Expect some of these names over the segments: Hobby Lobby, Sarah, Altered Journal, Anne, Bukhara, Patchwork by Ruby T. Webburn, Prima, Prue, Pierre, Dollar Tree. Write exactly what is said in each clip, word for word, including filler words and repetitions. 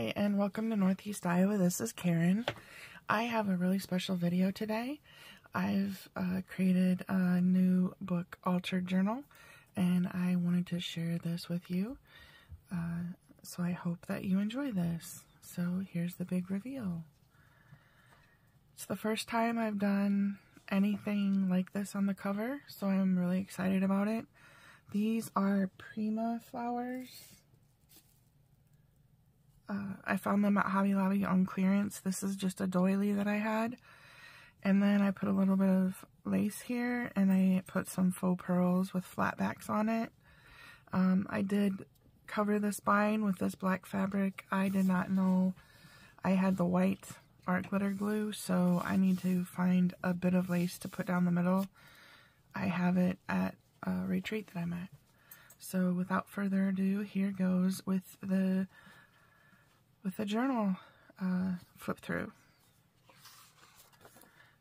Hi, and welcome to Northeast Iowa. This is Karen. I have a really special video today. I've uh, created a new book, Altered Journal, and I wanted to share this with you. Uh, so I hope that you enjoy this. So here's the big reveal. It's the first time I've done anything like this on the cover, so I'm really excited about it. These are Prima flowers. Uh, I found them at Hobby Lobby on clearance. This is just a doily that I had. And then I put a little bit of lace here, and I put some faux pearls with flat backs on it. Um, I did cover the spine with this black fabric. I did not know I had the white art glitter glue, so I need to find a bit of lace to put down the middle. I have it at a retreat that I'm at. So without further ado, here goes with the with the journal uh, flip through.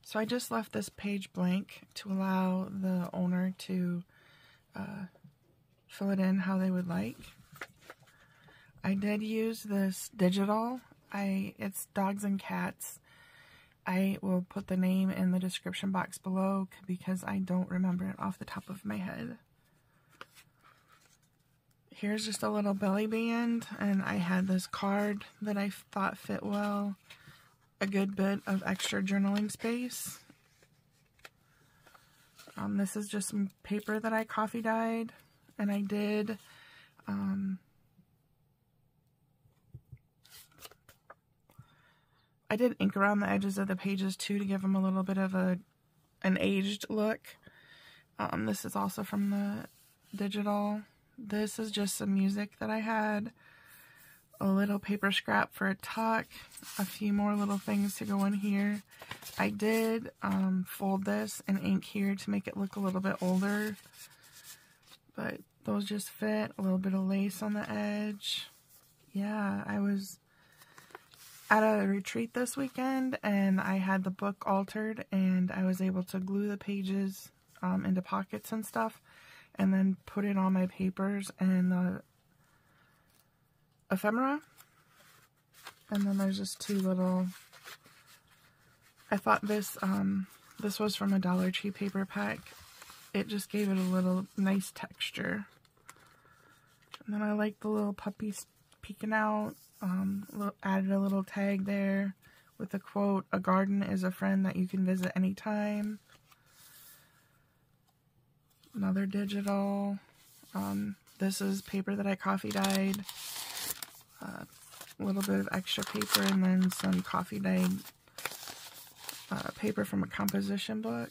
So I just left this page blank to allow the owner to uh, fill it in how they would like. I did use this digital. I it's dogs and cats. I will put the name in the description box below because I don't remember it off the top of my head. Here's just a little belly band, and I had this card that I thought fit well. A good bit of extra journaling space. Um, this is just some paper that I coffee dyed, and I did um, I did ink around the edges of the pages too to give them a little bit of a an aged look. Um, this is also from the digital. This is just some music that I had, a little paper scrap for a tuck, a few more little things to go in here. I did um, fold this and ink here to make it look a little bit older, but those just fit, a little bit of lace on the edge. Yeah, I was at a retreat this weekend, and I had the book altered, and I was able to glue the pages um, into pockets and stuff, and then put it on my papers and the ephemera. And then there's just two little, I thought this, um, this was from a Dollar Tree paper pack. It just gave it a little nice texture. And then I like the little puppies peeking out, um, added a little tag there with a quote, "A garden is a friend that you can visit anytime." Another digital. Um, this is paper that I coffee dyed. Uh, a little bit of extra paper, and then some coffee dyed uh, paper from a composition book.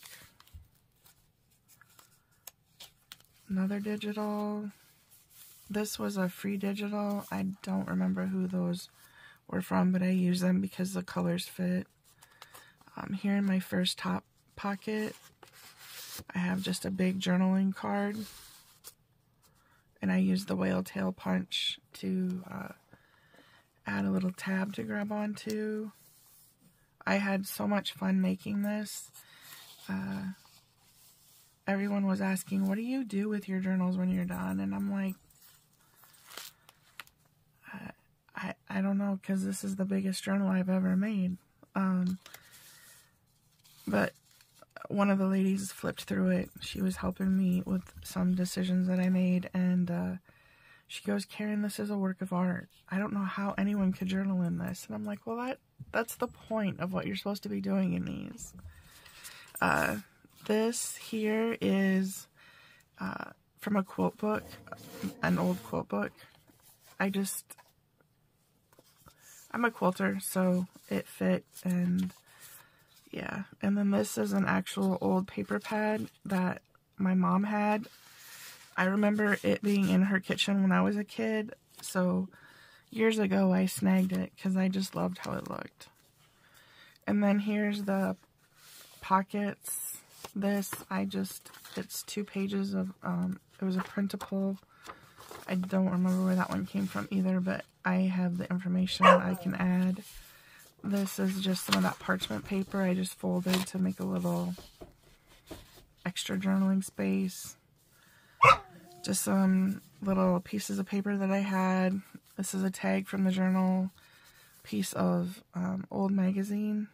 Another digital. This was a free digital. I don't remember who those were from, but I used them because the colors fit. Um, here in my first top pocket, I have just a big journaling card, and I use the whale tail punch to uh, add a little tab to grab onto. I had so much fun making this. Uh, everyone was asking, what do you do with your journals when you're done? And I'm like, I, I, I don't know, because this is the biggest journal I've ever made. Um, but one of the ladies flipped through it. She was helping me with some decisions that I made, and uh, she goes, "Karen, this is a work of art. I don't know how anyone could journal in this." And I'm like, well, that that's the point of what you're supposed to be doing in these. Uh, this here is uh, from a quote book, an old quote book. I just, I'm a quilter, so it fit, and yeah. And then this is an actual old paper pad that my mom had. I remember it being in her kitchen when I was a kid, so years ago I snagged it because I just loved how it looked. And then here's the pockets. This, I just, it's two pages of, um, it was a printable. I don't remember where that one came from either, but I have the information that I can add. This is just some of that parchment paper I just folded to make a little extra journaling space. Just some little pieces of paper that I had. This is a tag from the journal. piece of um, old magazine.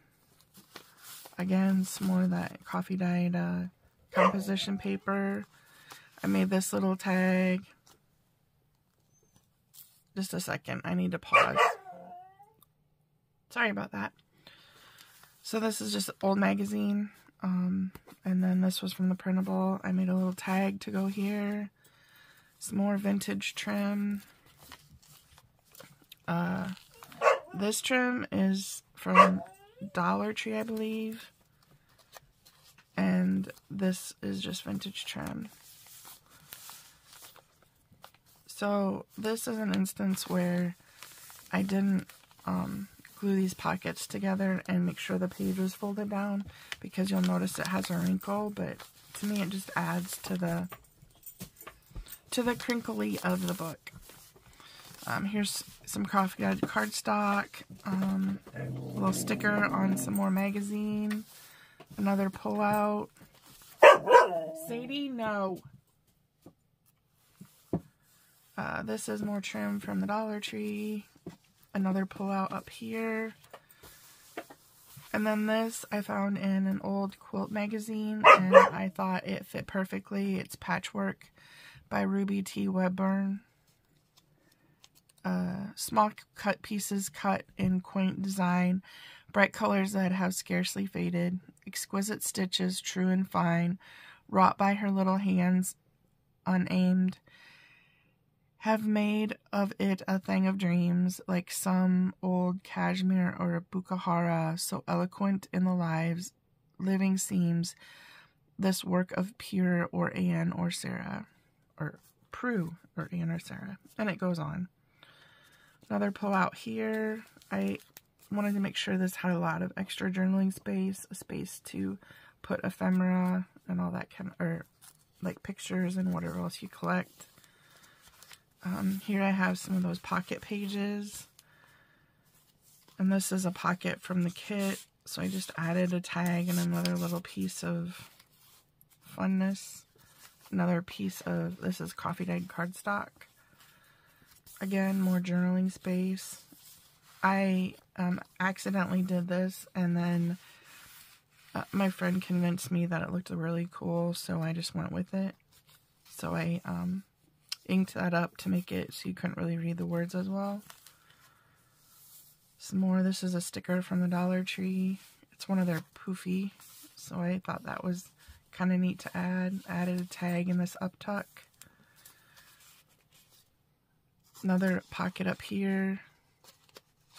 Again, some more of that coffee dyed uh, composition paper. I made this little tag. Just a second, I need to pause. Sorry about that. So this is just old magazine. Um, and then this was from the printable. I made a little tag to go here. Some more vintage trim. Uh, this trim is from Dollar Tree, I believe. And this is just vintage trim. So this is an instance where I didn't um, glue these pockets together and make sure the page was folded down, because you'll notice it has a wrinkle, but to me it just adds to the to the crinkly of the book. Um, here's some coffee dyed cardstock, um, a little sticker on some more magazine, another pullout. Sadie, no. Uh, this is more trim from the Dollar Tree. Another pullout up here. And then this I found in an old quilt magazine, and I thought it fit perfectly. It's Patchwork by Ruby T. Webburn. Uh, small cut pieces cut in quaint design, bright colors that have scarcely faded, exquisite stitches, true and fine, wrought by her little hands, unaimed, have made of it a thing of dreams, like some old cashmere or a Bukhara, so eloquent in the lives, living seems this work of Pierre or Anne or Sarah, or Prue or Anne or Sarah, and it goes on. Another pullout here. I wanted to make sure this had a lot of extra journaling space, a space to put ephemera and all that kind of, or like pictures and whatever else you collect. Um, here I have some of those pocket pages, and this is a pocket from the kit, so I just added a tag and another little piece of funness. Another piece of, this is coffee dyed cardstock. Again, more journaling space. I um, accidentally did this, and then uh, my friend convinced me that it looked really cool, so I just went with it. So I, um... inked that up to make it so you couldn't really read the words as well. Some more. This is a sticker from the Dollar Tree. It's one of their poofy, so I thought that was kind of neat to add. I added a tag in this uptuck. Another pocket up here.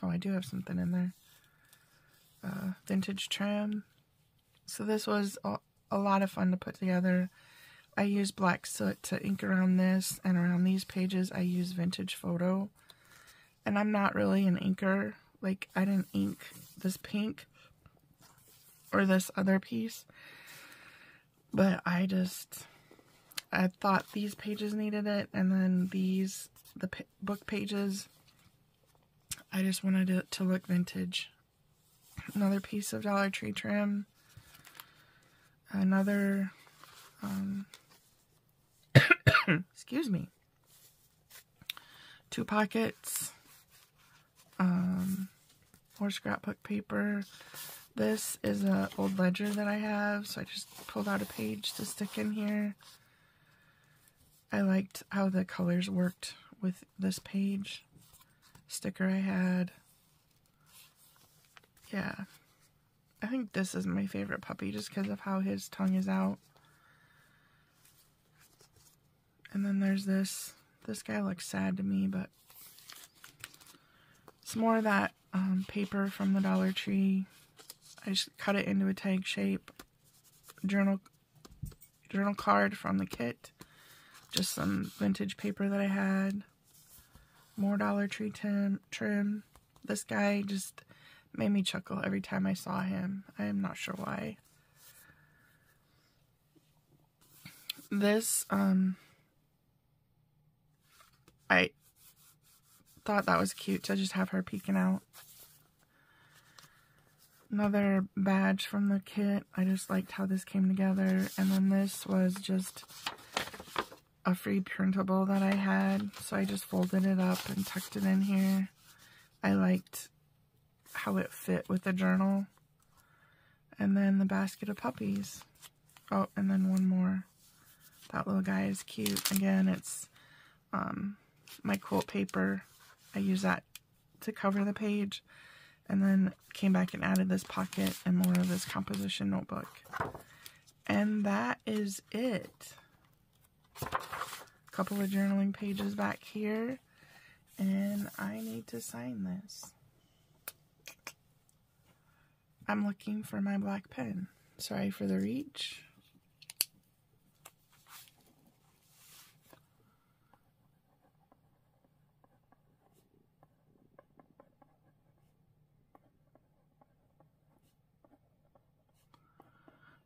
Oh, I do have something in there. Uh, vintage trim. So this was a, a lot of fun to put together. I use black soot to ink around this, and around these pages I use vintage photo. And I'm not really an inker. Like, I didn't ink this pink or this other piece, but I just, I thought these pages needed it, and then these, the p book pages, I just wanted it to look vintage. Another piece of Dollar Tree trim. Another, um... excuse me, two pockets, um, more scrapbook paper. This is an old ledger that I have, so I just pulled out a page to stick in here. I liked how the colors worked with this page. Sticker I had. Yeah, I think this is my favorite puppy just because of how his tongue is out. And then there's this. This guy looks sad to me, but it's more of that um, paper from the Dollar Tree. I just cut it into a tag shape. Journal, journal card from the kit. Just some vintage paper that I had. More Dollar Tree tim, trim. This guy just made me chuckle every time I saw him. I am not sure why. This, um... I thought that was cute to just have her peeking out. Another badge from the kit. I just liked how this came together. And then this was just a free printable that I had, so I just folded it up and tucked it in here. I liked how it fit with the journal. And then the basket of puppies. Oh, and then one more. That little guy is cute. Again, it's um, my quilt paper. I use that to cover the page. And then came back and added this pocket and more of this composition notebook. And that is it. A couple of journaling pages back here. And I need to sign this. I'm looking for my black pen. Sorry for the reach.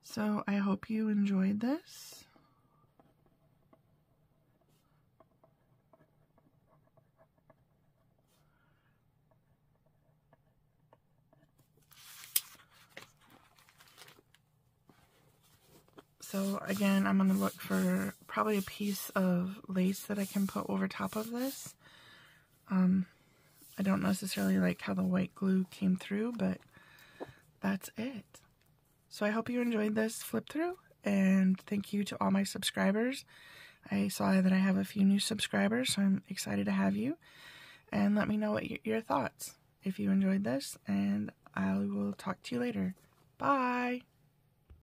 So I hope you enjoyed this. So again, I'm going to look for probably a piece of lace that I can put over top of this. Um, I don't necessarily like how the white glue came through, but that's it. So I hope you enjoyed this flip through, and thank you to all my subscribers. I saw that I have a few new subscribers, so I'm excited to have you. And let me know what your thoughts, if you enjoyed this, and I will talk to you later. Bye!